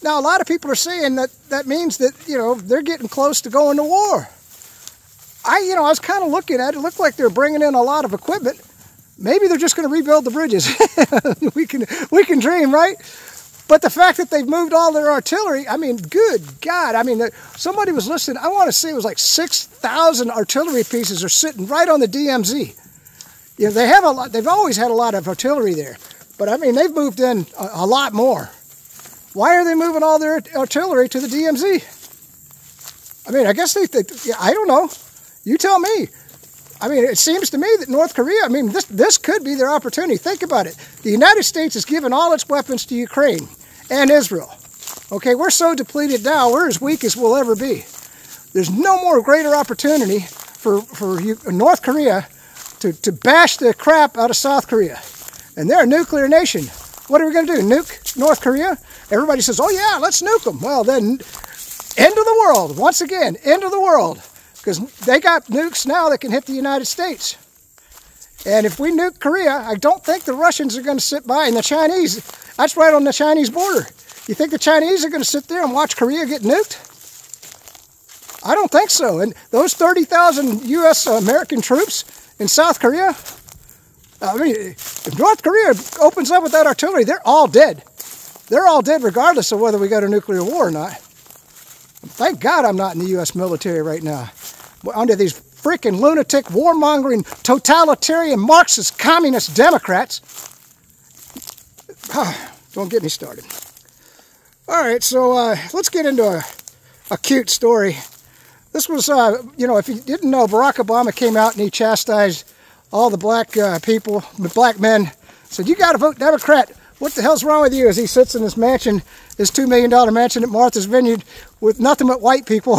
Now, a lot of people are saying that that means that, you know, they're getting close to going to war. I was kind of looking at it. It looked like they're bringing in a lot of equipment. Maybe they're just going to rebuild the bridges. we can dream, right? But the fact that they've moved all their artillery, I mean, good God. I mean, somebody was listing, I want to say it was like 6,000 artillery pieces are sitting right on the DMZ. You know, they have a lot, they've always had a lot of artillery there. But, I mean, they've moved in a lot more. Why are they moving all their artillery to the DMZ? I mean, I guess they I don't know. You tell me. I mean, it seems to me that North Korea, I mean, this could be their opportunity. Think about it. The United States has given all its weapons to Ukraine and Israel. Okay, we're so depleted now, we're as weak as we'll ever be. There's no more greater opportunity for North Korea to bash the crap out of South Korea. And they're a nuclear nation. What are we going to do, nuke North Korea? Everybody says, oh yeah, let's nuke them. Well, then, end of the world. Once again, end of the world. Because they got nukes now that can hit the United States. And if we nuke Korea, I don't think the Russians are going to sit by. And the Chinese, that's right on the Chinese border. You think the Chinese are going to sit there and watch Korea get nuked? I don't think so. And those 30,000 U.S. American troops in South Korea, I mean, if North Korea opens up with that artillery, they're all dead. They're all dead regardless of whether we go to nuclear war or not. Thank God I'm not in the U.S. military right now. We're under these freaking lunatic, warmongering, totalitarian, Marxist, communist Democrats. Don't get me started. All right, so let's get into a cute story. This was, you know, if you didn't know, Barack Obama came out and he chastised all the black people, the black men, said, you got to vote Democrat. What the hell's wrong with you? As he sits in his mansion, his $2 million mansion at Martha's Vineyard with nothing but white people.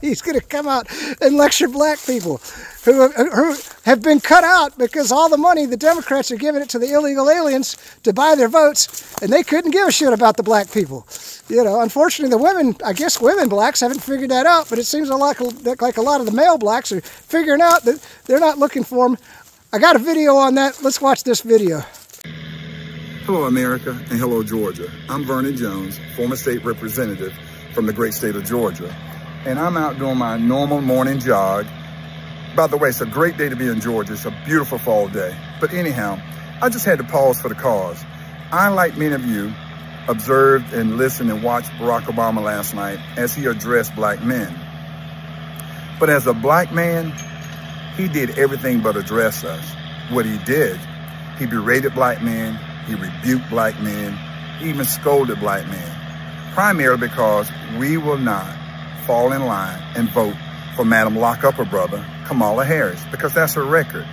He's going to come out and lecture black people who have been cut out because all the money the Democrats are giving it to the illegal aliens to buy their votes, and they couldn't give a shit about the black people. You know, unfortunately, the women, I guess women blacks haven't figured that out, but it seems like a lot of the male blacks are figuring out that they're not looking for them. I got a video on that. Let's watch this video. Hello, America, and hello, Georgia. I'm Vernon Jones, former state representative from the great state of Georgia. And I'm out doing my normal morning jog. By the way, it's a great day to be in Georgia. It's a beautiful fall day. But anyhow, I just had to pause for the cause. I, like many of you, observed and listened and watched Barack Obama last night as he addressed black men. But as a black man, he did everything but address us. What he did, he berated black men. He rebuked black men, even scolded black men, primarily because we will not fall in line and vote for Madam Lock Up Her Brother, Kamala Harris, because that's her record.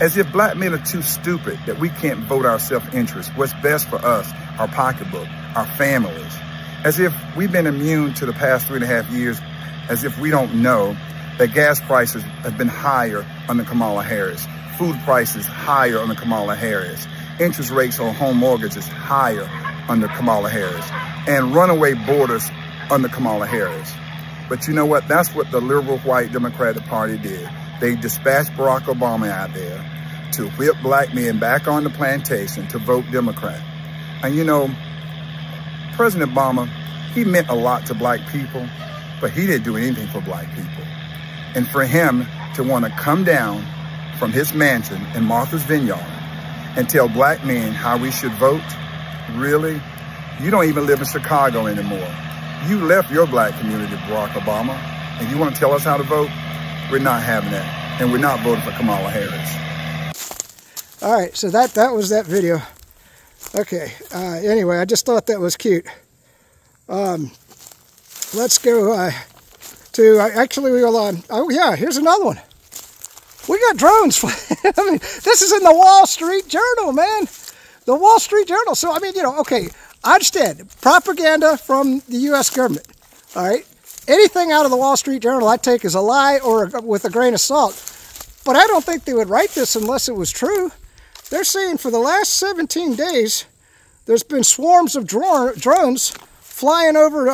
As if black men are too stupid that we can't vote our self-interest, what's best for us, our pocketbook, our families. as if we've been immune to the past 3.5 years, as if we don't know that gas prices have been higher under Kamala Harris, food prices higher under Kamala Harris, interest rates on home mortgages higher under Kamala Harris, and runaway borders under Kamala Harris. But you know what? That's what the liberal white Democratic Party did. They dispatched Barack Obama out there to whip black men back on the plantation to vote Democrat. And you know, President Obama, he meant a lot to black people, but he didn't do anything for black people. And for him to want to come down from his mansion in Martha's Vineyard and tell black men how we should vote, really? You don't even live in Chicago anymore. You left your black community, Barack Obama, and you want to tell us how to vote? We're not having that, and we're not voting for Kamala Harris. All right, so that was that video. Okay, anyway, I just thought that was cute. Let's go to, actually we were on, oh yeah, here's another one. We got drones flying. I mean, this is in the Wall Street Journal, man. The Wall Street Journal. So, I mean, you know, okay, I understand. Propaganda from the U.S. government, all right? Anything out of the Wall Street Journal I take as a lie or with a grain of salt. But I don't think they would write this unless it was true. They're saying for the last 17 days, there's been swarms of drones flying over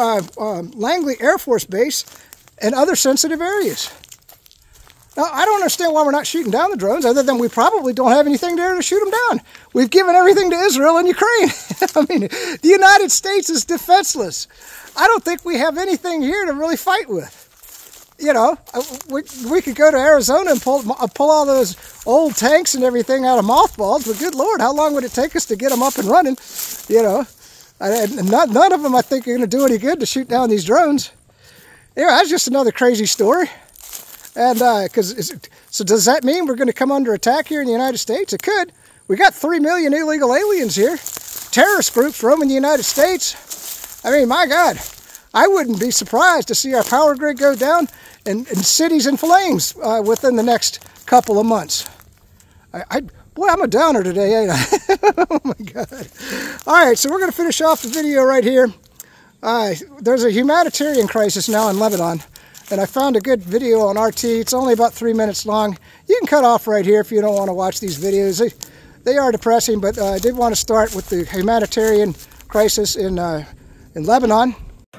Langley Air Force Base and other sensitive areas. Now, I don't understand why we're not shooting down the drones, other than we probably don't have anything there to shoot them down. We've given everything to Israel and Ukraine. I mean, the United States is defenseless. I don't think we have anything here to really fight with. You know, we could go to Arizona and pull all those old tanks and everything out of mothballs, but good Lord, how long would it take us to get them up and running? You know, none of them, I think, are going to do any good to shoot down these drones. Anyway, that's just another crazy story. And so does that mean we're going to come under attack here in the United States? It could. We got 3 million illegal aliens here, terrorist groups roaming the United States. I mean, my God, I wouldn't be surprised to see our power grid go down and cities in flames within the next couple of months. Boy, I'm a downer today, ain't I? Oh my God. All right, so we're going to finish off the video right here. There's a humanitarian crisis now in Lebanon. And I found a good video on RT. It's only about 3 minutes long. You can cut off right here if you don't want to watch these videos. They are depressing, but I did want to start with the humanitarian crisis in Lebanon.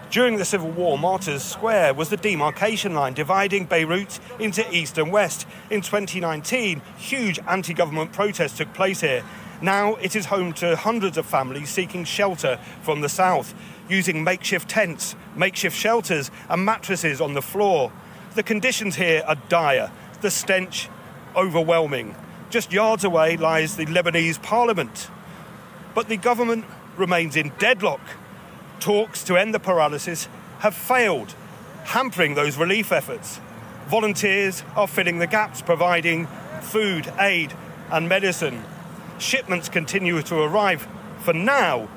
During the Civil War, Martyrs Square was the demarcation line dividing Beirut into east and west. In 2019, huge anti-government protests took place here. Now it is home to hundreds of families seeking shelter from the south, using makeshift tents, makeshift shelters and mattresses on the floor. The conditions here are dire, the stench overwhelming. Just yards away lies the Lebanese parliament. But the government remains in deadlock. Talks to end the paralysis have failed, hampering those relief efforts. Volunteers are filling the gaps, providing food, aid and medicine. Shipments continue to arrive for now,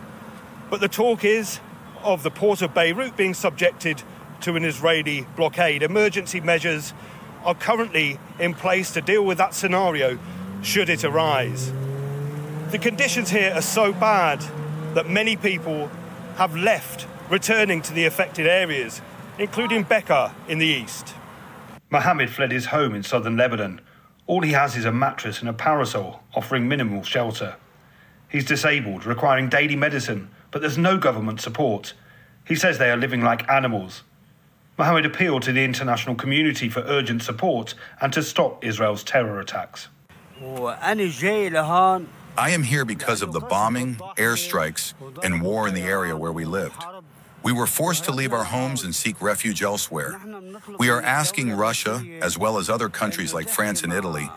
but the talk is of the port of Beirut being subjected to an Israeli blockade. Emergency measures are currently in place to deal with that scenario should it arise. The conditions here are so bad that many people have left, returning to the affected areas, including Beqaa in the east. Mohammed fled his home in southern Lebanon. All he has is a mattress and a parasol, offering minimal shelter. He's disabled, requiring daily medicine, but there's no government support. He says they are living like animals. Mohammed appealed to the international community for urgent support and to stop Israel's terror attacks. I am here because of the bombing, airstrikes, and war in the area where we lived. We were forced to leave our homes and seek refuge elsewhere. We are asking Russia, as well as other countries like France and Italy,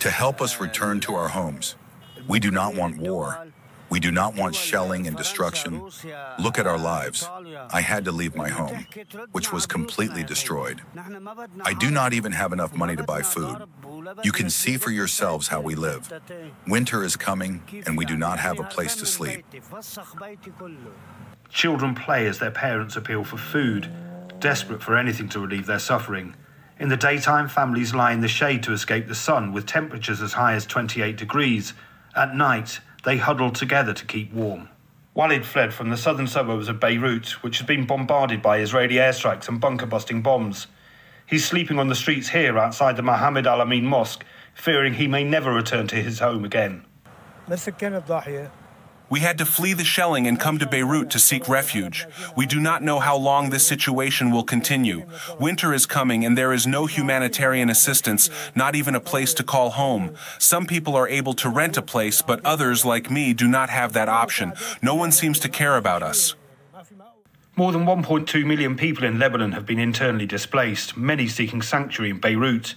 to help us return to our homes. We do not want war. We do not want shelling and destruction. Look at our lives. I had to leave my home, which was completely destroyed. I do not even have enough money to buy food. You can see for yourselves how we live. Winter is coming, and we do not have a place to sleep. Children play as their parents appeal for food, desperate for anything to relieve their suffering. In the daytime, families lie in the shade to escape the sun, with temperatures as high as 28 degrees. At night, they huddle together to keep warm. Walid fled from the southern suburbs of Beirut, which has been bombarded by Israeli airstrikes and bunker-busting bombs. He's sleeping on the streets here outside the Mohammed Al-Amin Mosque, fearing he may never return to his home again. We had to flee the shelling and come to Beirut to seek refuge. We do not know how long this situation will continue. Winter is coming and there is no humanitarian assistance, not even a place to call home. Some people are able to rent a place, but others, like me, do not have that option. No one seems to care about us. More than 1.2 million people in Lebanon have been internally displaced, many seeking sanctuary in Beirut.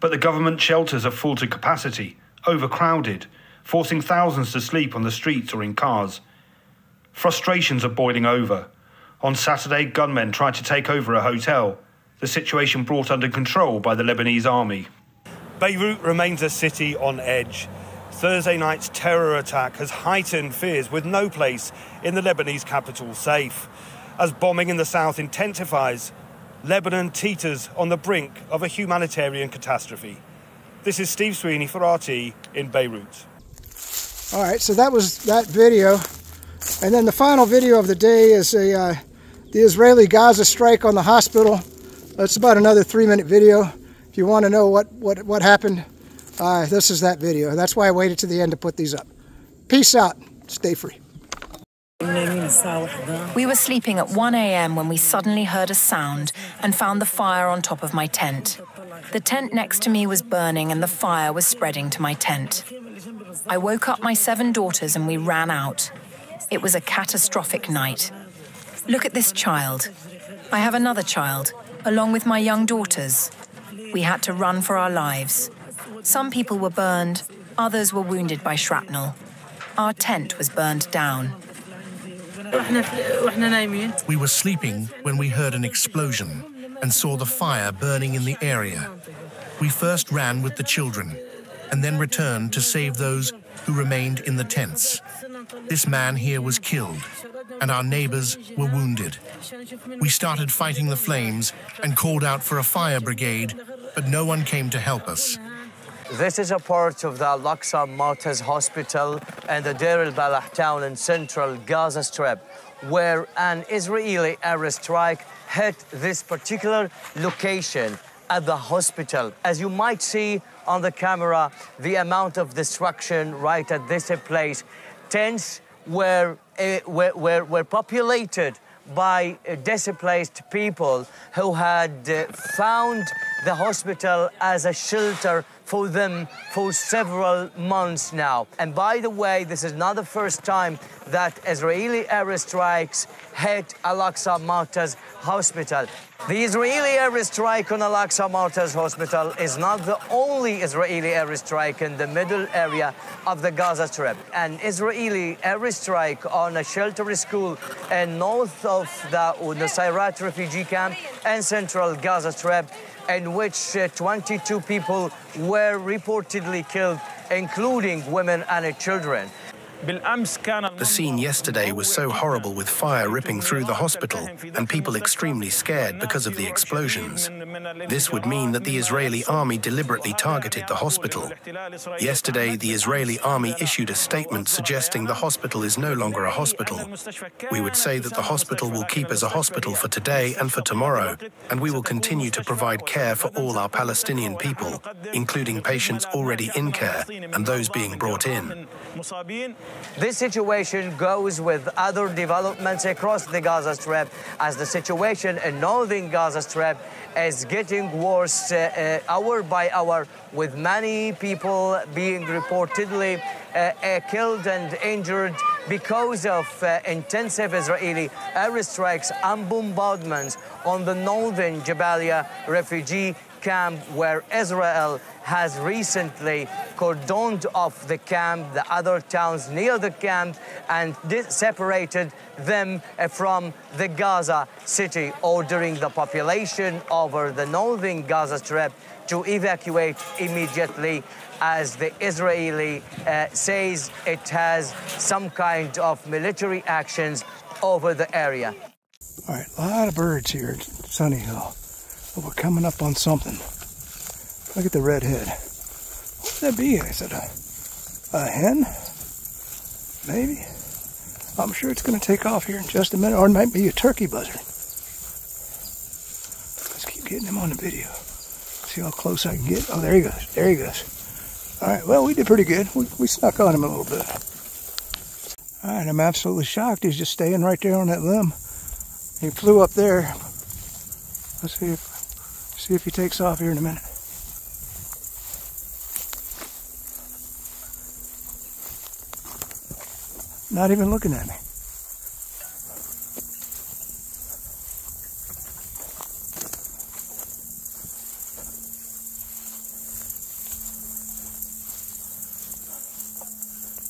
But the government shelters are full to capacity, overcrowded, forcing thousands to sleep on the streets or in cars. Frustrations are boiling over. On Saturday, gunmen tried to take over a hotel, the situation brought under control by the Lebanese army. Beirut remains a city on edge. Thursday night's terror attack has heightened fears, with no place in the Lebanese capital safe. As bombing in the south intensifies, Lebanon teeters on the brink of a humanitarian catastrophe. This is Steve Sweeney for RT in Beirut. All right, so that was that video. And then the final video of the day is the Israeli Gaza strike on the hospital. It's about another 3-minute video. If you want to know what happened, this is that video. That's why I waited to the end to put these up. Peace out. Stay free. We were sleeping at 1 a.m. when we suddenly heard a sound and found the fire on top of my tent. The tent next to me was burning and the fire was spreading to my tent. I woke up my 7 daughters and we ran out. It was a catastrophic night. Look at this child. I have another child, along with my young daughters. We had to run for our lives. Some people were burned, others were wounded by shrapnel. Our tent was burned down. We were sleeping when we heard an explosion and saw the fire burning in the area. We first ran with the children and then returned to save those who remained in the tents. This man here was killed, and our neighbors were wounded. We started fighting the flames and called out for a fire brigade, but no one came to help us. This is a part of the Al-Aqsa Martyrs Hospital and the Deir al-Balah town in central Gaza Strip, where an Israeli airstrike hit this particular location at the hospital. As you might see on the camera, the amount of destruction right at this place. Tents were populated by displaced people who had found the hospital as a shelter for them for several months now. And by the way, this is not the first time that Israeli airstrikes hit Al-Aqsa Martyrs Hospital. The Israeli airstrike on Al-Aqsa Martyrs Hospital is not the only Israeli airstrike in the middle area of the Gaza Strip. An Israeli airstrike on a shelter school in north of the Nusayrat refugee camp and central Gaza Strip, in which 22 people were reportedly killed, including women and children. The scene yesterday was so horrible, with fire ripping through the hospital and people extremely scared because of the explosions. This would mean that the Israeli army deliberately targeted the hospital. Yesterday, the Israeli army issued a statement suggesting the hospital is no longer a hospital. We would say that the hospital will keep as a hospital for today and for tomorrow, and we will continue to provide care for all our Palestinian people, including patients already in care and those being brought in. This situation goes with other developments across the Gaza Strip, as the situation in northern Gaza Strip is getting worse hour by hour, with many people being reportedly killed and injured because of intensive Israeli airstrikes and bombardments on the northern Jabalia refugee camp, where Israel has recently cordoned off the camp, the other towns near the camp, and separated them from the Gaza city, ordering the population over the northern Gaza Strip to evacuate immediately, as the Israeli says it has some kind of military actions over the area. All right, a lot of birds here at Sunny Hill. But we're coming up on something. Look at the red head. What would that be? Is it a hen? Maybe? I'm sure it's going to take off here in just a minute, or it might be a turkey buzzard. Let's keep getting him on the video. See how close I can get. Oh, there he goes. There he goes. All right, well, we did pretty good. We snuck on him a little bit. All right, I'm absolutely shocked. He's just staying right there on that limb. He flew up there. Let's see if he takes off here in a minute. Not even looking at me.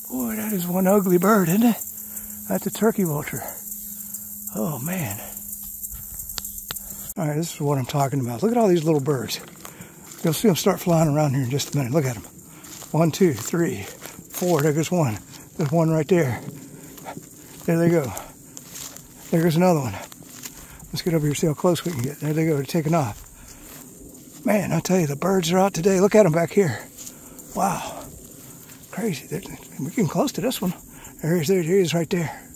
Boy, that is one ugly bird, isn't it? That's a turkey vulture. Oh, man. All right, this is what I'm talking about. Look at all these little birds. You'll see them start flying around here in just a minute. Look at them. One, two, three, four. There goes one. There's one right there. There they go. There goes another one. Let's get over here and see how close we can get. There they go. They're taking off. Man, I tell you, the birds are out today. Look at them back here. Wow. Crazy. We're getting close to this one. There he is right there.